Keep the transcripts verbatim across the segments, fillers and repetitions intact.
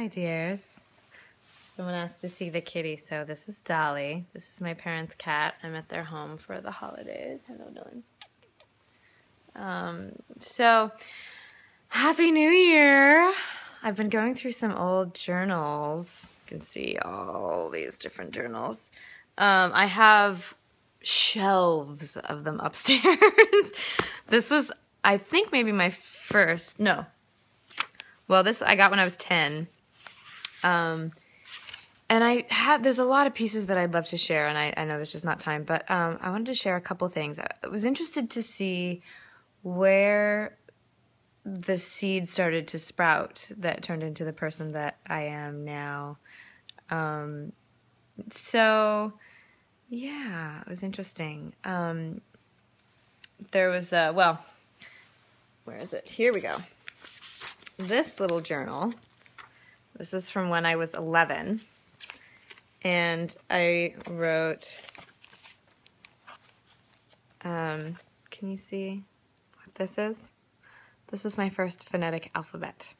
my dears. Someone asked to see the kitty, so this is Dolly. This is my parents' cat. I'm at their home for the holidays. Hello, Dylan. Um, so, Happy New Year! I've been going through some old journals. You can see all these different journals. Um, I have shelves of them upstairs. This was, I think, maybe my first, no. Well, this I got when I was ten. Um... And I had, there's a lot of pieces that I'd love to share, and I, I know there's just not time, but um, I wanted to share a couple things. I was interested to see where the seed started to sprout that turned into the person that I am now. Um, so, yeah, it was interesting. Um, there was, a, well, where is it? Here we go. This little journal, this is from when I was eleven. And I wrote, um, can you see what this is? This is my first phonetic alphabet.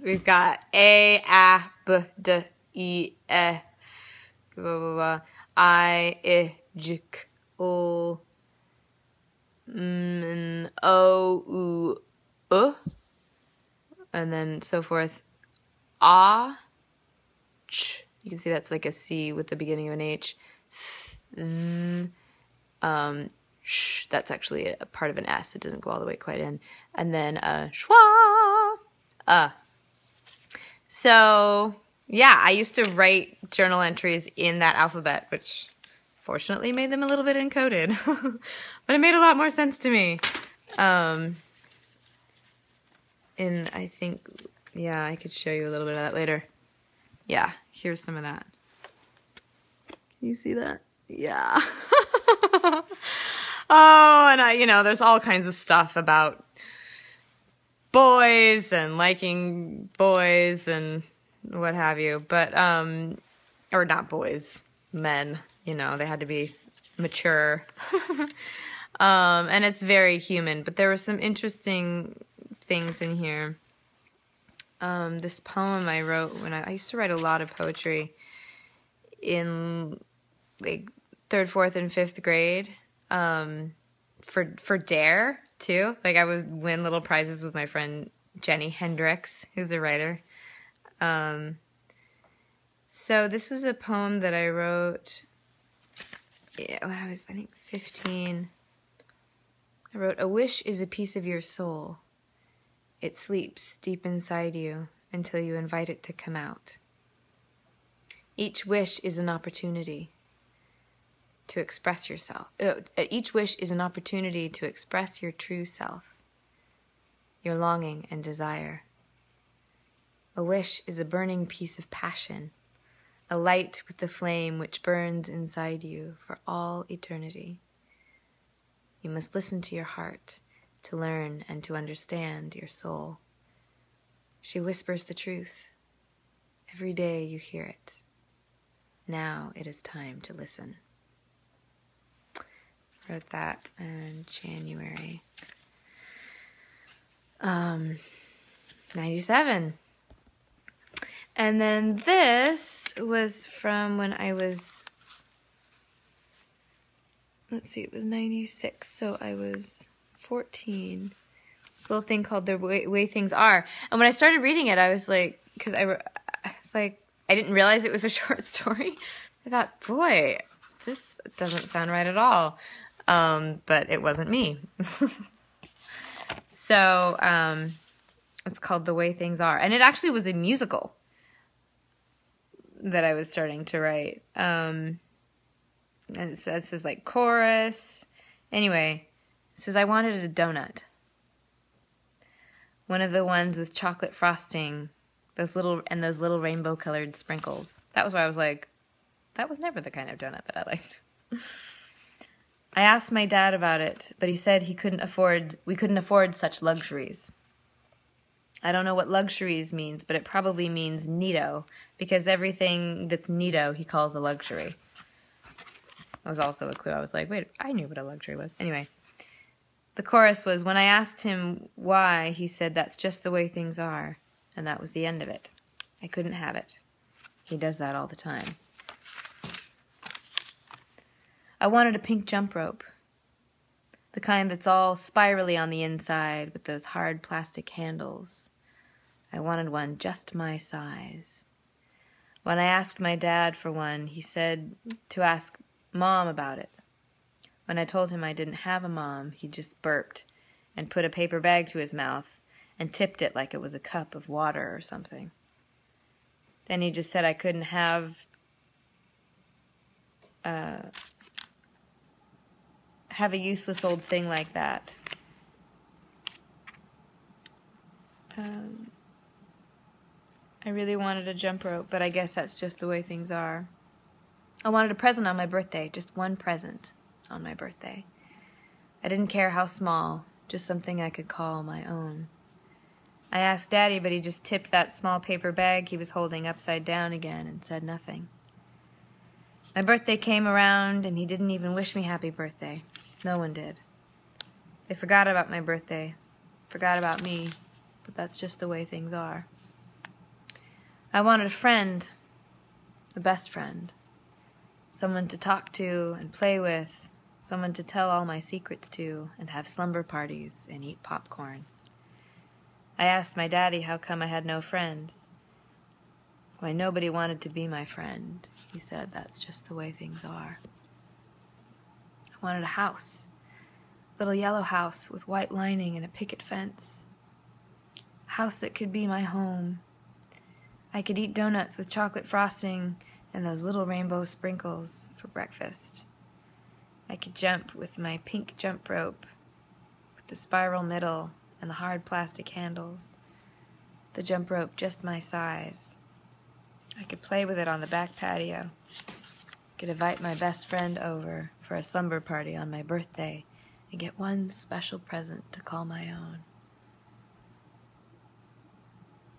We've got A, A, B, D, E, F, blah, blah, blah, I, I, J, K, O, M, O, U, U, and then so forth, A. You can see that's like a C with the beginning of an H. Th, um, sh, that's actually a part of an S. It doesn't go all the way quite in. And then a schwa. Uh. So, yeah, I used to write journal entries in that alphabet, which fortunately made them a little bit encoded. But it made a lot more sense to me. Um, and I think, yeah, I could show you a little bit of that later. Yeah, here's some of that. Can you see that? Yeah. Oh, and I, you know, there's all kinds of stuff about boys and liking boys and what have you. But, um, or not boys, men, you know, they had to be mature. um, and it's very human, but there were some interesting things in here. Um, this poem I wrote when I, I used to write a lot of poetry in like third, fourth, and fifth grade um, for for Dare too. Like I would win little prizes with my friend Jenny Hendrix, who's a writer. Um, so this was a poem that I wrote when I was I think fifteen. I wrote, "A wish is a piece of your soul. It sleeps deep inside you until you invite it to come out. Each wish is an opportunity to express yourself. Uh, each wish is an opportunity to express your true self, your longing and desire. A wish is a burning piece of passion, a light with the flame which burns inside you for all eternity. You must listen to your heart, to learn and to understand your soul. She whispers the truth. Every day you hear it. Now it is time to listen." Wrote that in January. Um, ninety-seven. And then this was from when I was, let's see, it was ninety-six, so I was fourteen. This little thing called The Way, Way Things Are. And when I started reading it, I was like, because I, I was like, I didn't realize it was a short story. I thought, boy, this doesn't sound right at all. Um, but it wasn't me. So um, it's called The Way Things Are. And it actually was a musical that I was starting to write. Um, and it says, it says like chorus. Anyway. It says, "I wanted a donut. One of the ones with chocolate frosting, those little and those little rainbow-colored sprinkles." That was why I was like, that was never the kind of donut that I liked. "I asked my dad about it, but he said he couldn't afford, we couldn't afford such luxuries. I don't know what luxuries means, but it probably means neato, because everything that's neato he calls a luxury." That was also a clue. I was like, wait, I knew what a luxury was. Anyway. The chorus was, "When I asked him why, he said, that's just the way things are. and that was the end of it. I couldn't have it. He does that all the time. I wanted a pink jump rope, the kind that's all spirally on the inside with those hard plastic handles. I wanted one just my size. When I asked my dad for one, he said to ask Mom about it. When I told him I didn't have a mom, he just burped and put a paper bag to his mouth and tipped it like it was a cup of water or something. Then he just said I couldn't have uh, have a useless old thing like that. Um, I really wanted a jump rope, but I guess that's just the way things are. I wanted a present on my birthday, just one present on my birthday. I didn't care how small, just something I could call my own. I asked Daddy, but he just tipped that small paper bag he was holding upside down again and said nothing. My birthday came around, and he didn't even wish me happy birthday. No one did. They forgot about my birthday, forgot about me, but that's just the way things are. I wanted a friend, a best friend, someone to talk to and play with, someone to tell all my secrets to and have slumber parties and eat popcorn. I asked my daddy how come I had no friends. Why, nobody wanted to be my friend. He said that's just the way things are. I wanted a house, a little yellow house with white lining and a picket fence, a house that could be my home. I could eat donuts with chocolate frosting and those little rainbow sprinkles for breakfast. I could jump with my pink jump rope, with the spiral middle and the hard plastic handles, the jump rope just my size. I could play with it on the back patio. I could invite my best friend over for a slumber party on my birthday and get one special present to call my own.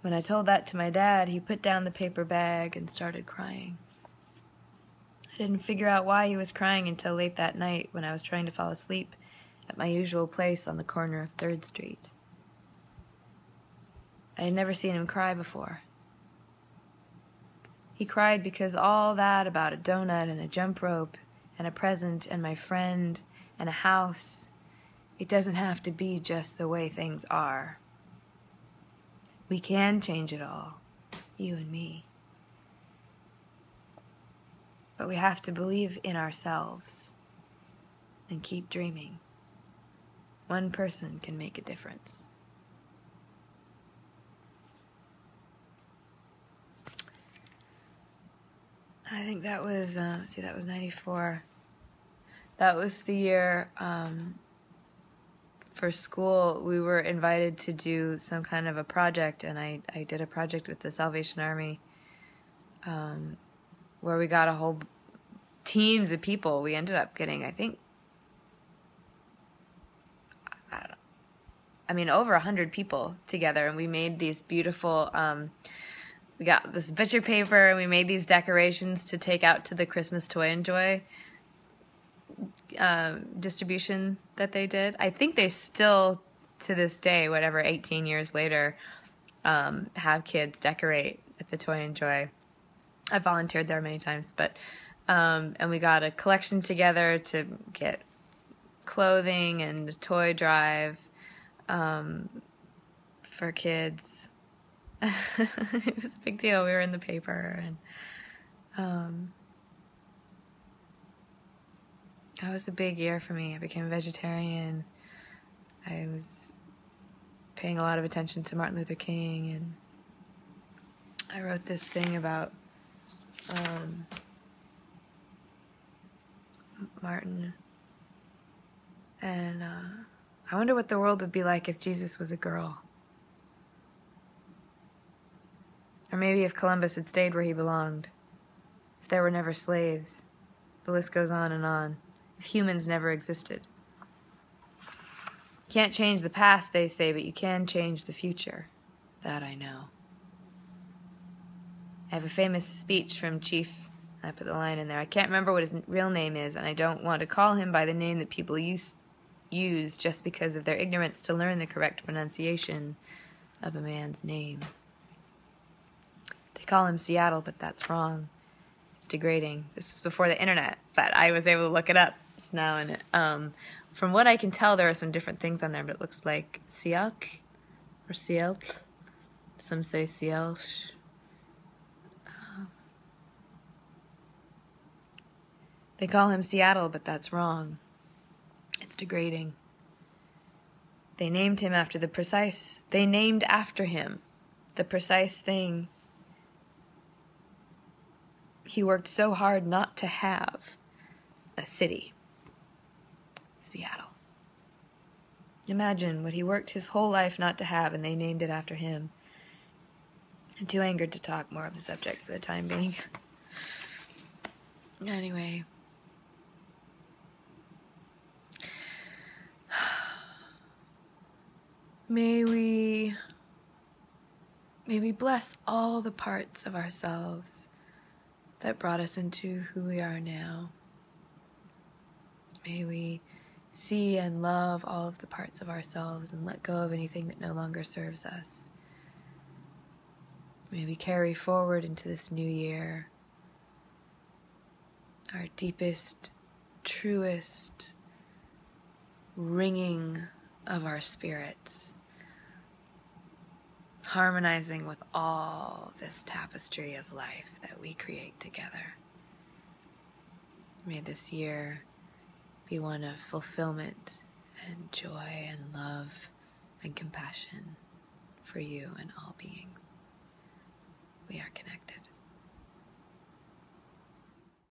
When I told that to my dad, he put down the paper bag and started crying. I didn't figure out why he was crying until late that night when I was trying to fall asleep at my usual place on the corner of Third Street. I had never seen him cry before. He cried because all that about a donut and a jump rope and a present and my friend and a house, it doesn't have to be just the way things are. We can change it all, you and me. But we have to believe in ourselves and keep dreaming. One person can make a difference. I think that was, uh, let's see, that was ninety-four. That was the year um, for school we were invited to do some kind of a project, and I, I did a project with the Salvation Army um, where we got a whole teams of people. We ended up getting, I think, I don't know, I mean, over one hundred people together, and we made these beautiful, um, we got this butcher paper, and we made these decorations to take out to the Christmas Toy and Joy Um, distribution that they did. I think they still, to this day, whatever, eighteen years later, um, have kids decorate at the Toy and Joy. I volunteered there many times, but um, and we got a collection together to get clothing and a toy drive um, for kids. It was a big deal. We were in the paper, and um, that was a big year for me. I became a vegetarian. I was paying a lot of attention to Martin Luther King, and I wrote this thing about um, Martin. And uh, I wonder what the world would be like if Jesus was a girl. Or maybe if Columbus had stayed where he belonged. If there were never slaves. The list goes on and on. If humans never existed. Can't change the past, they say, but you can change the future. That I know. I have a famous speech from Chief, I put the line in there, I can't remember what his real name is, and I don't want to call him by the name that people use, use just because of their ignorance to learn the correct pronunciation of a man's name. They call him Seattle, but that's wrong. It's degrading. This is before the internet, but I was able to look it up just now. And um, from what I can tell, there are some different things on there, but it looks like Sealth or Sealth. Some say Sealth. Um, they call him Seattle, but that's wrong. It's degrading. They named him after the precise, they named after him the precise thing he worked so hard not to have, a city, Seattle. Imagine what he worked his whole life not to have, and they named it after him. I'm too angered to talk more of the subject for the time being. Anyway. May we, may we bless all the parts of ourselves that brought us into who we are now. May we see and love all of the parts of ourselves and let go of anything that no longer serves us. May we carry forward into this new year our deepest, truest ringing of our spirits, harmonizing with all this tapestry of life that we create together. May this year be one of fulfillment and joy and love and compassion for you and all beings. We are connected.